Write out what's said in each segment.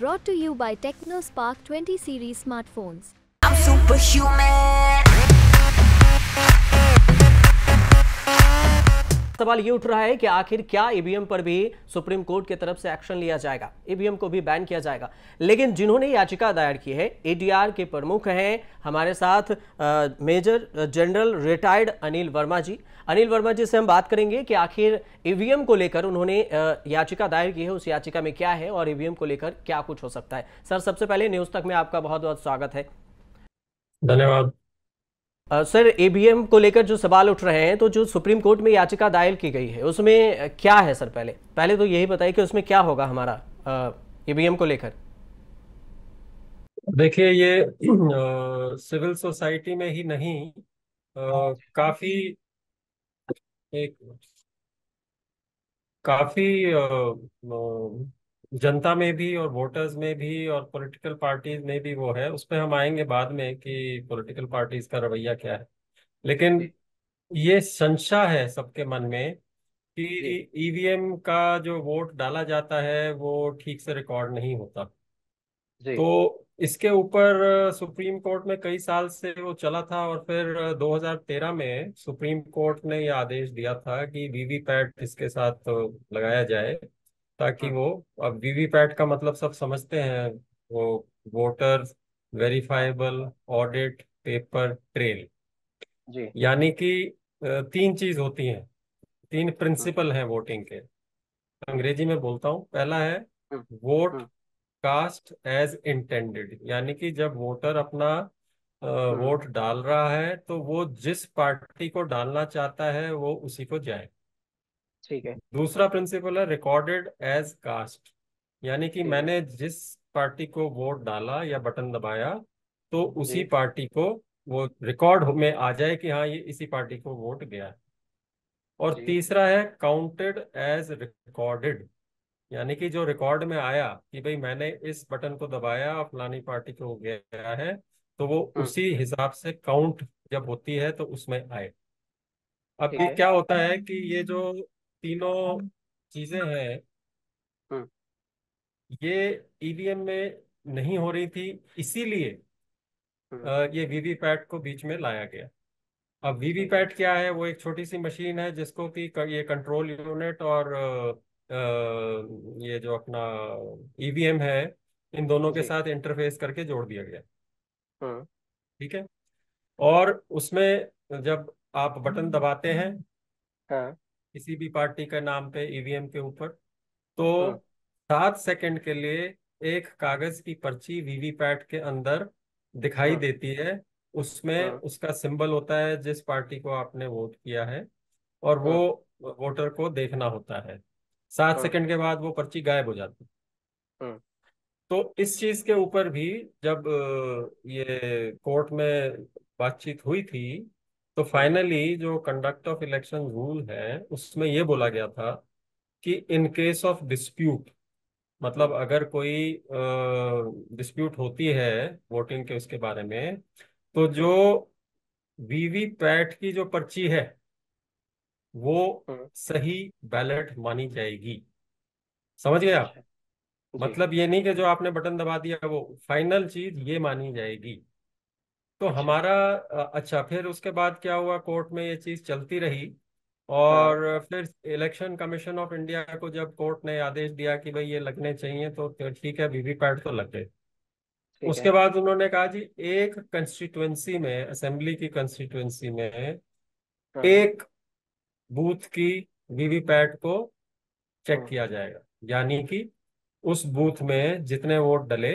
brought to you by Tecno Spark 20 series smartphones. I'm superhuman. सवाल ये उठ रहा है कि आखिर क्या ईवीएम पर भी सुप्रीम कोर्ट की तरफ से एक्शन लिया जाएगा, ईवीएम को भी बैन किया जाएगा। लेकिन जिन्होंने याचिका दायर की है एडीआर के प्रमुख हैं हमारे साथ major general retired Anil Verma ji. Anil Verma ji से हम बात करेंगे कि आखिर ईवीएम को लेकर उन्होंने याचिका दायर की है, उस याचिका में क्या है और ईवीएम को लेकर क्या कुछ हो सकता है। सर, सबसे पहले न्यूज तक में आपका बहुत बहुत स्वागत है। धन्यवाद। सर, ईवीएम को लेकर जो सवाल उठ रहे हैं तो जो सुप्रीम कोर्ट में याचिका दायर की गई है उसमें क्या है सर? पहले तो यही बताइए कि उसमें क्या होगा हमारा ईवीएम को लेकर। देखिए, ये सिविल सोसाइटी में ही नहीं, काफी जनता में भी और वोटर्स में भी और पॉलिटिकल पार्टीज में भी वो है। उस पर हम आएंगे बाद में कि पॉलिटिकल पार्टीज का रवैया क्या है। लेकिन ये संशय है सबके मन में कि ईवीएम का जो वोट डाला जाता है वो ठीक से रिकॉर्ड नहीं होता। तो इसके ऊपर सुप्रीम कोर्ट में कई साल से वो चला था और फिर 2013 में सुप्रीम कोर्ट ने यह आदेश दिया था कि वीवीपैट इसके साथ लगाया जाए ताकि वो, अब वीवीपैट का मतलब सब समझते हैं, वो voter verifiable audit paper trail जी। यानी कि तीन चीज होती हैं, तीन प्रिंसिपल हैं वोटिंग के, अंग्रेजी में बोलता हूँ। पहला है वोट कास्ट एज इंटेंडेड, यानी कि जब वोटर अपना वोट डाल रहा है तो वो जिस पार्टी को डालना चाहता है वो उसी को जाए, ठीक है। दूसरा प्रिंसिपल है रिकॉर्डेड एज कास्ट, यानी कि मैंने जिस पार्टी को वोट डाला या बटन दबाया तो उसी पार्टी को वो रिकॉर्ड में आ जाए कि हाँ ये इसी पार्टी को वोट गया। और तीसरा है काउंटेड एज रिकॉर्डेड, यानी कि जो रिकॉर्ड में आया कि भाई मैंने इस बटन को दबाया और फलानी पार्टी को गया है तो वो उसी हिसाब से काउंट जब होती है तो उसमें आए। अब ये क्या होता है कि ये जो तीनों चीजें हैं ये ईवीएम में नहीं हो रही थी, इसीलिए ये वीवीपैट को बीच में लाया गया। अब वीवीपैट क्या है? वो एक छोटी सी मशीन है जिसको कि ये कंट्रोल यूनिट और ये जो अपना ईवीएम है इन दोनों के साथ इंटरफेस करके जोड़ दिया गया, ठीक है। और उसमें जब आप बटन दबाते हैं किसी भी पार्टी के नाम पे ईवीएम के ऊपर तो 7 सेकंड के लिए एक कागज की पर्ची वीवीपैट के अंदर दिखाई देती है, उसमें उसका सिंबल होता है जिस पार्टी को आपने वोट किया है और वो वोटर को देखना होता है। 7 सेकंड के बाद वो पर्ची गायब हो जाती है। तो इस चीज के ऊपर भी जब ये कोर्ट में बातचीत हुई थी तो फाइनली जो कंडक्ट ऑफ इलेक्शन रूल है उसमें यह बोला गया था कि इन केस ऑफ डिस्प्यूट, मतलब अगर कोई डिस्प्यूट होती है वोटिंग के उसके बारे में तो जो वीवीपैट की जो पर्ची है वो सही बैलेट मानी जाएगी। समझ गए आप? मतलब ये नहीं कि जो आपने बटन दबा दिया वो फाइनल चीज ये मानी जाएगी। तो हमारा अच्छा, फिर उसके बाद क्या हुआ, कोर्ट में ये चीज चलती रही और फिर इलेक्शन कमीशन ऑफ इंडिया को जब कोर्ट ने आदेश दिया कि भाई ये लगने चाहिए तो ठीक है, वीवीपैट तो लग गए। उसके बाद उन्होंने कहा जी एक कंस्टिट्यूएंसी में, असेंबली की कंस्टिट्यूएंसी में एक बूथ की वीवीपैट को चेक किया जाएगा, यानी कि उस बूथ में जितने वोट डले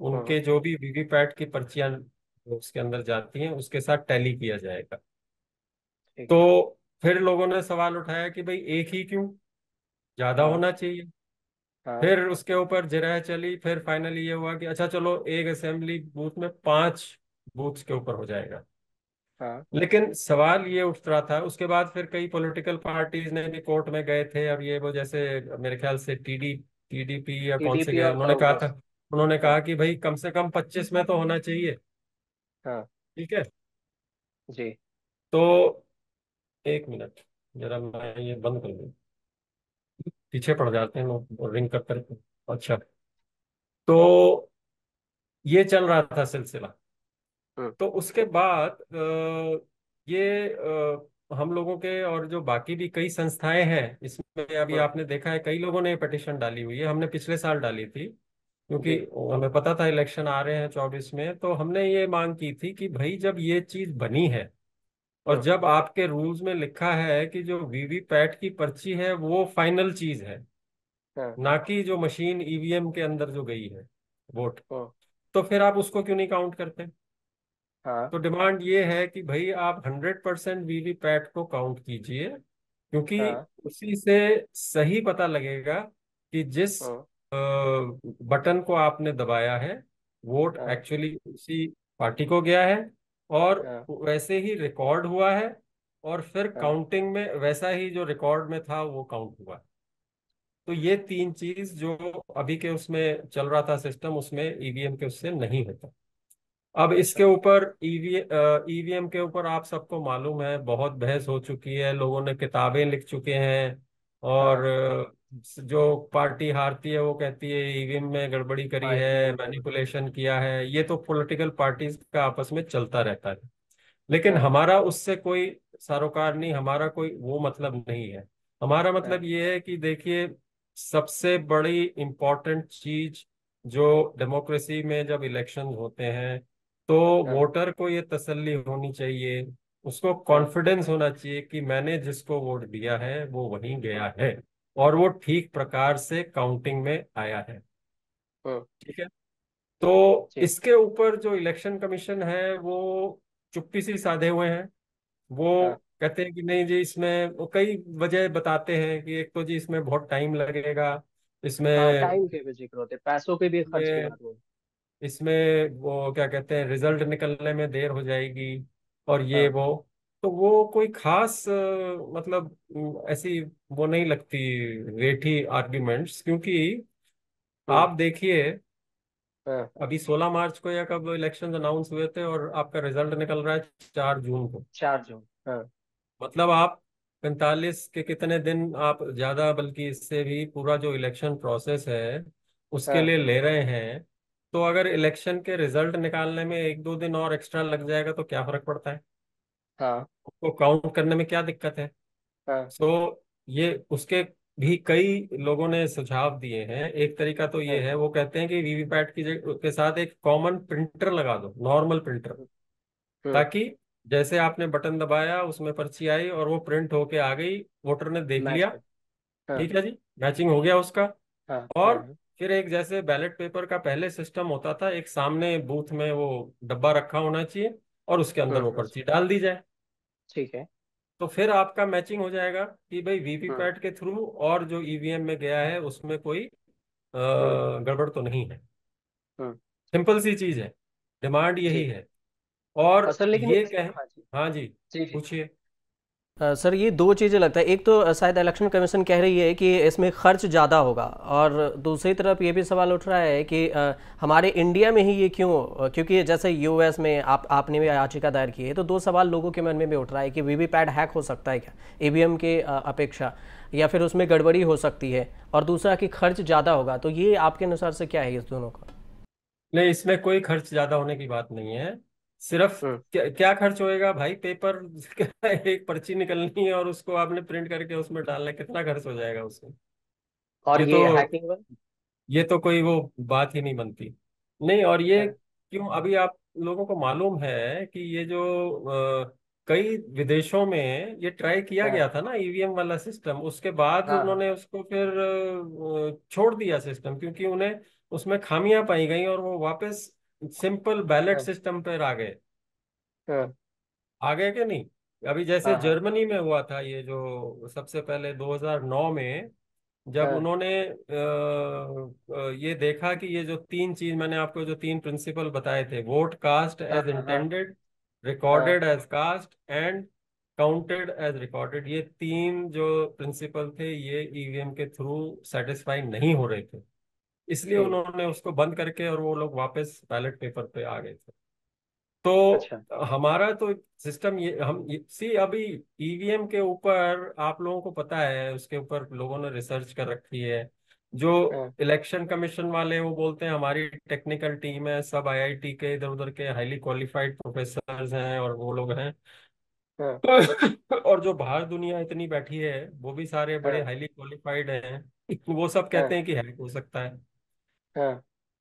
उनके जो भी वीवीपैट की पर्चियां उसके अंदर जाती हैं उसके साथ टैली किया जाएगा। तो फिर लोगों ने सवाल उठाया कि भाई एक ही क्यों, ज्यादा होना चाहिए। फिर उसके ऊपर जिरह चली, फिर फाइनली ये हुआ कि अच्छा चलो एक असेंबली बूथ में 5 बूथ के ऊपर हो जाएगा। लेकिन सवाल ये उठ रहा था, उसके बाद फिर कई पॉलिटिकल पार्टीज ने भी कोर्ट में गए थे और ये वो जैसे मेरे ख्याल से टीडीपी या कौन से गए, उन्होंने कहा कि भाई कम से कम 25 में तो होना चाहिए, ठीक है जी। तो 1 मिनट जरा मैं ये बंद कर दूं, पीछे पड़ जाते हैं लोग रिंग कर करके। अच्छा तो ये चल रहा था सिलसिला। तो उसके बाद ये हम लोगों के और जो बाकी भी कई संस्थाएं हैं इसमें, अभी आपने देखा है कई लोगों ने पिटिशन डाली हुई है, हमने पिछले साल डाली थी क्योंकि हमें पता था इलेक्शन आ रहे हैं 24 में। तो हमने ये मांग की थी कि भाई जब ये चीज बनी है और जब आपके रूल्स में लिखा है कि जो वीवीपैट की पर्ची है वो फाइनल चीज है, ना कि जो मशीन ईवीएम के अंदर जो गई है वोट, तो फिर आप उसको क्यों नहीं काउंट करते? हाँ। तो डिमांड ये है कि भाई आप 100% वीवीपैट को काउंट कीजिए, क्योंकि हाँ। उसी से सही पता लगेगा कि जिस बटन को आपने दबाया है वोट हाँ। एक्चुअली उसी पार्टी को गया है और हाँ। वैसे ही रिकॉर्ड हुआ है और फिर हाँ। काउंटिंग में वैसा ही जो रिकॉर्ड में था वो काउंट हुआ। तो ये तीन चीज जो अभी के उसमें चल रहा था सिस्टम, उसमें ईवीएम के उससे नहीं होता। अब इसके ऊपर ईवीएम के ऊपर आप सबको मालूम है बहुत बहस हो चुकी है, लोगों ने किताबें लिख चुके हैं और जो पार्टी हारती है वो कहती है ईवीएम में गड़बड़ी करी है, मैनिपुलेशन किया है। ये तो पॉलिटिकल पार्टीज का आपस में चलता रहता है, लेकिन हमारा उससे कोई सरोकार नहीं, हमारा कोई वो मतलब नहीं है। हमारा मतलब ये है कि देखिए सबसे बड़ी इम्पोर्टेंट चीज जो डेमोक्रेसी में जब इलेक्शन होते हैं तो वोटर को ये तसल्ली होनी चाहिए, उसको कॉन्फिडेंस होना चाहिए कि मैंने जिसको वोट दिया है वो वहीं गया है और वो ठीक प्रकार से काउंटिंग में आया है। ठीक है। तो इसके ऊपर जो इलेक्शन कमीशन है वो चुप्पी सी साधे हुए हैं। वो कहते हैं कि नहीं जी इसमें, वो कई वजह बताते हैं कि एक तो जी इसमें बहुत टाइम लगेगा, इसमें टाइम के भी जिक्र होते, पैसों के भी खर्च की बात हो, इसमें वो क्या कहते हैं रिजल्ट निकलने में देर हो जाएगी और ये वो, तो वो कोई खास मतलब ऐसी वो नहीं लगती वेठी आर्ग्यूमेंट्स, क्योंकि आप देखिए अभी 16 मार्च को या कब इलेक्शन अनाउंस हुए थे और आपका रिजल्ट निकल रहा है 4 जून को। 4 जून मतलब आप 45 के कितने दिन आप ज्यादा बल्कि इससे भी पूरा जो इलेक्शन प्रोसेस है उसके लिए ले रहे हैं। तो अगर इलेक्शन के रिजल्ट निकालने में 1-2 दिन और एक्स्ट्रा लग जाएगा तो क्या फर्क पड़ता है? हाँ। उसको काउंट करने में क्या दिक्कत है? हाँ। सो ये उसके भी कई लोगों ने सुझाव दिए हैं। एक तरीका तो ये है, वो कहते हैं कि वीवीपैट के साथ एक कॉमन प्रिंटर लगा दो, नॉर्मल प्रिंटर, ताकि जैसे आपने बटन दबाया उसमें पर्ची आई और वो प्रिंट होके आ गई, वोटर ने देख लिया, ठीक है जी, मैचिंग हो गया उसका। और फिर एक जैसे बैलेट पेपर का पहले सिस्टम होता था, एक सामने बूथ में वो डब्बा रखा होना चाहिए और उसके अंदर वो पर्ची डाल दी जाए। ठीक है। तो फिर आपका मैचिंग हो जाएगा कि भाई वीवीपैट के थ्रू और जो ईवीएम में गया है उसमें कोई गड़बड़ तो नहीं है। सिंपल सी चीज है, डिमांड यही है। और लेकिन ये कहें, हाँ जी पूछिए सर। ये दो चीज़ें लगता है, एक तो शायद इलेक्शन कमीशन कह रही है कि इसमें खर्च ज़्यादा होगा और दूसरी तरफ ये भी सवाल उठ रहा है कि हमारे इंडिया में ही ये क्यों, क्योंकि जैसे यूएस में आपने भी याचिका दायर की है, तो दो सवाल लोगों के मन में भी उठ रहा है कि वीवीपैट हैक हो सकता है क्या ईवीएम के अपेक्षा, या फिर उसमें गड़बड़ी हो सकती है, और दूसरा कि खर्च ज़्यादा होगा। तो ये आपके अनुसार से क्या है इस दोनों का? नहीं, इसमें कोई खर्च ज़्यादा होने की बात नहीं है। सिर्फ क्या खर्च होएगा भाई? पेपर एक पर्ची निकलनी है और उसको आपने प्रिंट करके उसमें डालना है, कितना खर्च हो जाएगा उसमें? और ये तो हैकिंग है? ये तो कोई वो बात ही नहीं बनती। नहीं, और ये क्यों, अभी आप लोगों को मालूम है कि ये जो कई विदेशों में ये ट्राई किया गया था ना ईवीएम वाला सिस्टम, उसके बाद उन्होंने उसको फिर छोड़ दिया सिस्टम, क्योंकि उन्हें उसमें खामियां पाई गई और वो वापस सिंपल बैलेट सिस्टम पर आ गए। आगे के नहीं, अभी जैसे जर्मनी में हुआ था ये जो सबसे पहले 2009 में, जब उन्होंने ये देखा कि ये जो तीन चीज मैंने आपको जो तीन प्रिंसिपल बताए थे, vote cast as intended, recorded as cast and counted as recorded, ये तीन जो प्रिंसिपल थे ये ईवीएम के थ्रू सेटिस्फाई नहीं हो रहे थे, इसलिए उन्होंने उसको बंद करके और वो लोग वापस बैलेट पेपर पे आ गए थे। तो अच्छा। हमारा तो सिस्टम ये, हम सी अभी ईवीएम के ऊपर आप लोगों को पता है, उसके ऊपर लोगों ने रिसर्च कर रखी है, जो इलेक्शन कमीशन वाले वो बोलते हैं हमारी टेक्निकल टीम है, सब आईआईटी के इधर उधर के हाईली क्वालिफाइड प्रोफेसर्स हैं और वो लोग हैं, और जो बाहर दुनिया इतनी बैठी है वो भी सारे बड़े हाईली क्वालिफाइड हैं, वो सब कहते हैं कि हैक हो सकता है।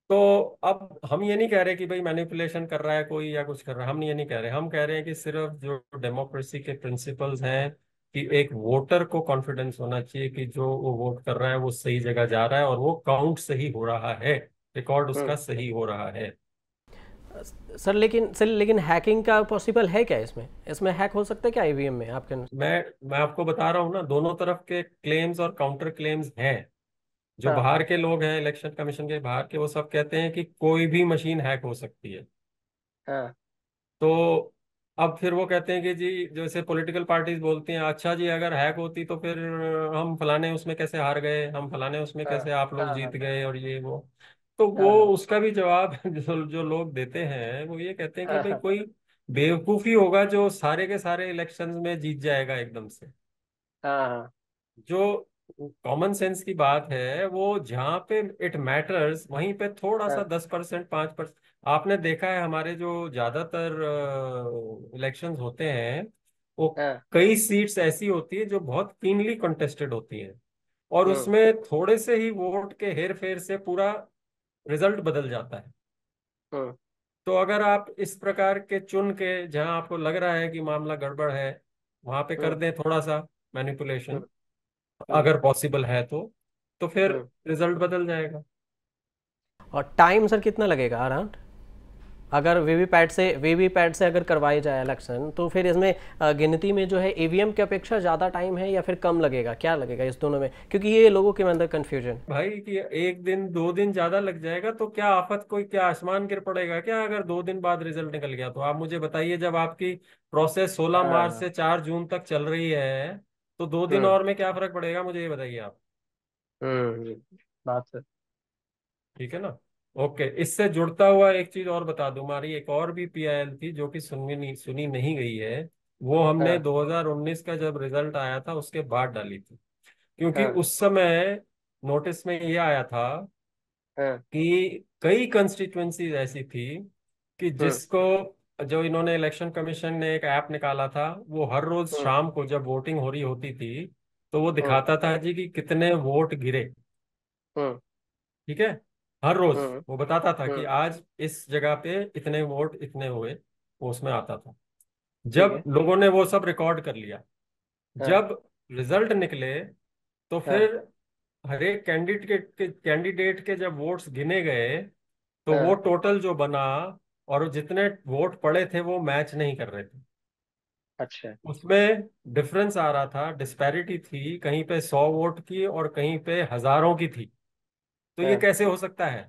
तो अब हम ये नहीं कह रहे कि भाई मैनिपुलेशन कर रहा है कोई या कुछ कर रहा है, हम ये नहीं कह रहे। हम कह रहे हैं कि सिर्फ जो डेमोक्रेसी के प्रिंसिपल्स हैं कि एक वोटर को कॉन्फिडेंस होना चाहिए कि जो वो वोट कर रहा है वो सही जगह जा रहा है और वो काउंट सही हो रहा है, रिकॉर्ड उसका सही हो रहा है। सर लेकिन हैकिंग का पॉसिबल है क्या? इसमें हैक हो सकता है क्या ईवीएम में? आपके मैं आपको बता रहा हूँ ना, दोनों तरफ के क्लेम्स और काउंटर क्लेम्स हैं। जो बाहर के लोग हैं, इलेक्शन कमीशन के बाहर के, वो सब कहते हैं कि कोई भी मशीन हैक हो सकती है। तो अब फिर वो कहते हैं कि जी जैसे पॉलिटिकल पार्टीज बोलती हैं, अच्छा जी अगर हैक होती तो फिर हम फलाने उसमें कैसे हार गए, हम फलाने उसमें कैसे आप लोग जीत गए और ये वो। तो वो उसका भी जवाब जो लोग देते हैं वो ये कहते हैं कि भाई कोई बेवकूफी होगा जो सारे के सारे इलेक्शंस में जीत जाएगा एकदम से। जो कॉमन सेंस की बात है वो जहाँ पे इट मैटर्स वहीं पे थोड़ा सा 10% 5%। आपने देखा है हमारे जो ज्यादातर इलेक्शंस होते हैं वो कई सीट्स ऐसी होती है जो बहुत कीनली कंटेस्टेड होती है और उसमें थोड़े से ही वोट के हेर फेर से पूरा रिजल्ट बदल जाता है। तो अगर आप इस प्रकार के चुन के जहाँ आपको लग रहा है कि मामला गड़बड़ है वहां पे कर दें थोड़ा सा मैनिपुलेशन, अगर पॉसिबल है तो फिर रिजल्ट बदल जाएगा। और टाइम सर कितना लगेगा अराउंड? अगर वीवीपैट से अगर करवाए जाए इलेक्शन तो फिर इसमें गिनती में जो है ईवीएम की अपेक्षा ज़्यादा टाइम है या फिर कम लगेगा, क्या लगेगा इस दोनों में? क्योंकि ये लोगों के अंदर कन्फ्यूजन भाई कि एक दिन दो दिन ज़्यादा लग जाएगा तो क्या आफत कोई क्या आसमान गिर पड़ेगा क्या अगर 2 दिन बाद रिजल्ट निकल गया? तो आप मुझे बताइए, जब आपकी प्रोसेस 16 मार्च से 4 जून तक चल रही है तो 2 दिन और में क्या फर्क पड़ेगा, मुझे ये बताइए आप। बात है ठीक है ना, ओके। इससे जुड़ता हुआ एक चीज और बता दूं, हमारी एक और भी PIL थी जो कि सुनी नहीं गई है। वो हमने 2019 का जब रिजल्ट आया था उसके बाद डाली थी, क्योंकि उस समय नोटिस में ये आया था कि कई कंस्टिट्यूएंसीज ऐसी थी कि जिसको जो इन्होंने इलेक्शन कमीशन ने एक ऐप निकाला था, वो हर रोज शाम को जब वोटिंग हो रही होती थी तो वो दिखाता था जी कि कितने वोट गिरे, ठीक है, हर रोज वो बताता था कि आज इस जगह पे इतने वोट इतने हुए, वो उसमें आता था। जब लोगों ने वो सब रिकॉर्ड कर लिया, जब रिजल्ट निकले तो फिर हर एक कैंडिडेट के जब वोट्स गिने गए तो वो टोटल जो बना और जितने वोट पड़े थे वो मैच नहीं कर रहे थे। अच्छा, उसमें डिफरेंस आ रहा था, डिस्पैरिटी थी, कहीं पे 100 वोट की और कहीं पे हजारों की थी। तो ये कैसे हो सकता है?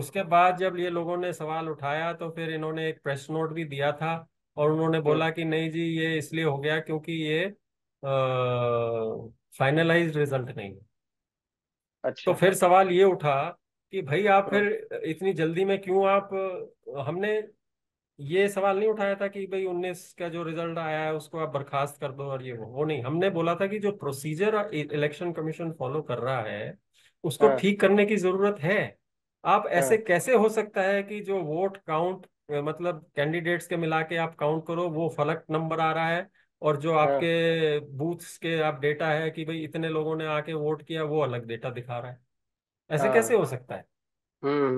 उसके बाद जब ये लोगों ने सवाल उठाया तो फिर इन्होंने एक प्रेस नोट भी दिया था और उन्होंने बोला कि नहीं जी ये इसलिए हो गया क्योंकि ये फाइनलाइज्ड रिजल्ट नहीं है। अच्छा, तो फिर सवाल ये उठा कि भाई आप फिर इतनी जल्दी में क्यों आप, हमने ये सवाल नहीं उठाया था कि भाई 19 का जो रिजल्ट आया है उसको आप बर्खास्त कर दो और ये वो नहीं, हमने बोला था कि जो प्रोसीजर इलेक्शन कमीशन फॉलो कर रहा है उसको ठीक करने की जरूरत है। आप ऐसे कैसे हो सकता है कि जो वोट काउंट मतलब कैंडिडेट्स के मिला के आप काउंट करो वो फलक नंबर आ रहा है और जो आपके बूथ्स के आप डेटा है कि भाई इतने लोगों ने आके वोट किया वो अलग डेटा दिखा रहा है, ऐसे कैसे हो सकता है?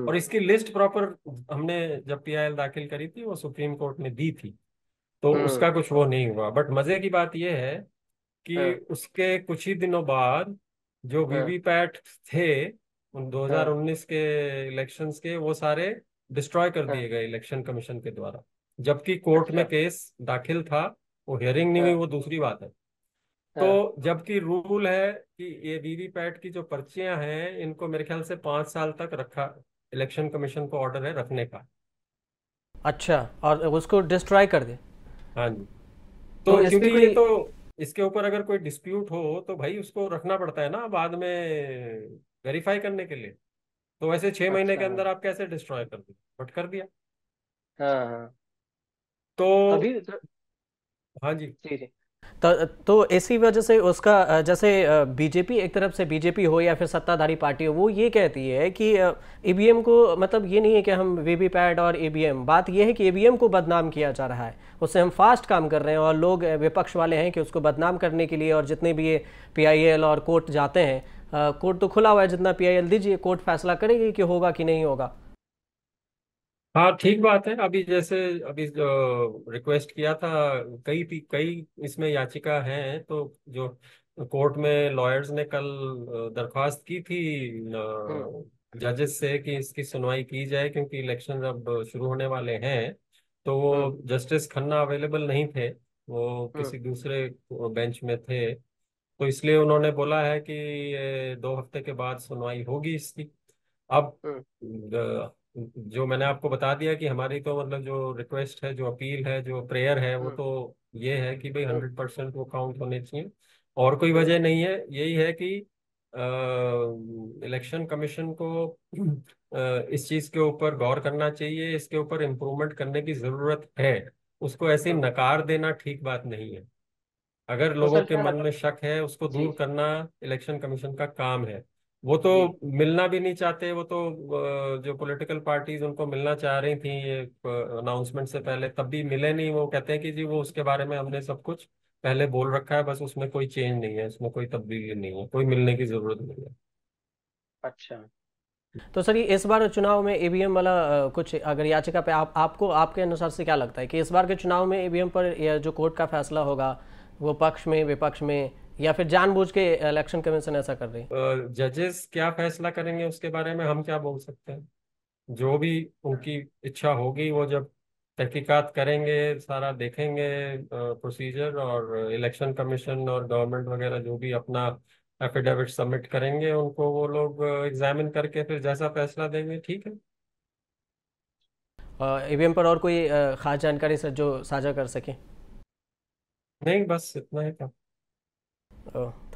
और इसकी लिस्ट प्रॉपर हमने जब PIL दाखिल करी थी वो सुप्रीम कोर्ट ने दी थी तो उसका कुछ वो नहीं हुआ। बट मजे की बात यह है कि उसके कुछ ही दिनों बाद जो वीवीपैट थे उन 2019 के इलेक्शंस के वो सारे डिस्ट्रॉय कर दिए गए इलेक्शन कमीशन के द्वारा, जबकि कोर्ट में केस दाखिल था, वो हियरिंग नहीं हुई, वो दूसरी बात है। तो जबकि रूल है कि ये वीवीपैट की जो पर्चियां हैं इनको मेरे ख्याल से 5 साल तक रखा, इलेक्शन कमीशन को ऑर्डर है रखने का। अच्छा, और उसको डिस्ट्रॉय कर दे? हाँ जी, तो क्योंकि ये तो इसके ऊपर अगर कोई डिस्प्यूट हो तो भाई उसको रखना पड़ता है ना बाद में वेरीफाई करने के लिए। तो वैसे 6 महीने के अंदर आप कैसे डिस्ट्रॉय कर दो, बट कर दिया। हाँ जी। तो इसी वजह से उसका, जैसे बीजेपी एक तरफ से, बीजेपी हो या फिर सत्ताधारी पार्टी हो, वो ये कहती है कि ईवीएम को, मतलब ये नहीं है कि हम वीवीपैट और ईवीएम, बात ये है कि ईवीएम को बदनाम किया जा रहा है, उससे हम फास्ट काम कर रहे हैं और लोग विपक्ष वाले हैं कि उसको बदनाम करने के लिए, और जितने भी ये PIL और कोर्ट जाते हैं, कोर्ट तो खुला हुआ है, जितना PIL दीजिए, कोर्ट फैसला करेगी कि होगा कि नहीं होगा। हाँ ठीक बात है। अभी जैसे अभी जो रिक्वेस्ट किया था, कई इसमें याचिका हैं, तो जो कोर्ट में लॉयर्स ने कल दरख्वास्त की थी जजेस से कि इसकी सुनवाई की जाए, क्योंकि इलेक्शन अब शुरू होने वाले हैं। तो वो जस्टिस खन्ना अवेलेबल नहीं थे, वो किसी दूसरे बेंच में थे, तो इसलिए उन्होंने बोला है कि 2 हफ्ते के बाद सुनवाई होगी इसकी। अब जो मैंने आपको बता दिया कि हमारी तो मतलब जो रिक्वेस्ट है, जो अपील है, जो प्रेयर है, वो तो ये है कि भाई 100% वो काउंट होने चाहिए, और कोई वजह नहीं है। यही है कि इलेक्शन कमीशन को इस चीज के ऊपर गौर करना चाहिए, इसके ऊपर इम्प्रूवमेंट करने की जरूरत है। उसको ऐसे नकार देना ठीक बात नहीं है। अगर लोगों के मन में शक है, उसको दूर करना इलेक्शन कमीशन का काम है। वो तो मिलना भी नहीं चाहते, वो तो जो पॉलिटिकल पार्टीज उनको मिलना चाह रही थी ये अनाउंसमेंट से पहले, तब भी मिले नहीं। वो कहते हैं कि जी वो उसके बारे में हमने सब कुछ पहले बोल रखा है, बस उसमें कोई चेंज नहीं है, उसमें कोई तब्दीली नहीं है, कोई मिलने की जरूरत नहीं है। अच्छा, तो सर ये इस बार चुनाव में ईवीएम वाला कुछ अगर याचिका पे आपको आपके अनुसार से क्या लगता है कि इस बार के चुनाव में ईवीएम पर जो कोर्ट का फैसला होगा वो पक्ष में, विपक्ष में, या फिर जानबूझ के इलेक्शन कमीशन ऐसा कर रही है? जजेस क्या फैसला करेंगे उसके बारे में हम क्या बोल सकते हैं। जो भी उनकी इच्छा होगी, वो जब तहकीकात करेंगे, सारा देखेंगे प्रोसीजर, और इलेक्शन कमीशन और गवर्नमेंट वगैरह जो भी अपना एफिडेविट सबमिट करेंगे, उनको वो लोग एग्जामिन करके फिर जैसा फैसला देंगे ठीक है। ईवीएम पर और कोई खास जानकारी सर जो साझा कर सके? नहीं, बस इतना ही था।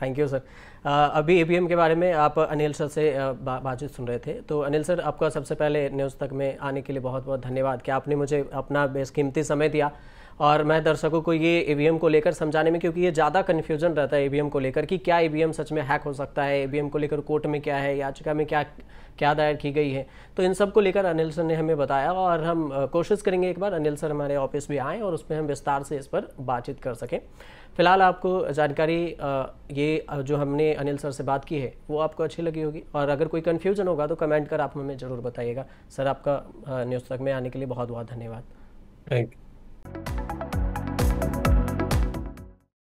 Thank you sir. अभी ईवीएम के बारे में आप अनिल सर से बातचीत सुन रहे थे। तो अनिल सर, आपका सबसे पहले न्यूज़ तक में आने के लिए बहुत बहुत धन्यवाद कि आपने मुझे अपना बेशकीमती समय दिया, और मैं दर्शकों को ये ईवीएम को लेकर समझाने में, क्योंकि ये ज़्यादा कन्फ्यूजन रहता है ईवीएम को लेकर कि क्या ईवीएम सच में हैक हो सकता है, ईवीएम को लेकर कोर्ट में क्या है, याचिका में क्या क्या दायर की गई है, तो इन सब को लेकर अनिल सर ने हमें बताया। और हम कोशिश करेंगे एक बार अनिल सर हमारे ऑफिस भी आएँ और उसमें हम विस्तार से इस पर बातचीत कर सकें। फिलहाल आपको जानकारी ये जो हमने अनिल सर से बात की है वो आपको अच्छी लगी होगी, और अगर कोई कन्फ्यूजन होगा तो कमेंट कर आप हमें ज़रूर बताइएगा। सर, आपका न्यूज़ तक में आने के लिए बहुत बहुत धन्यवाद। Thank you.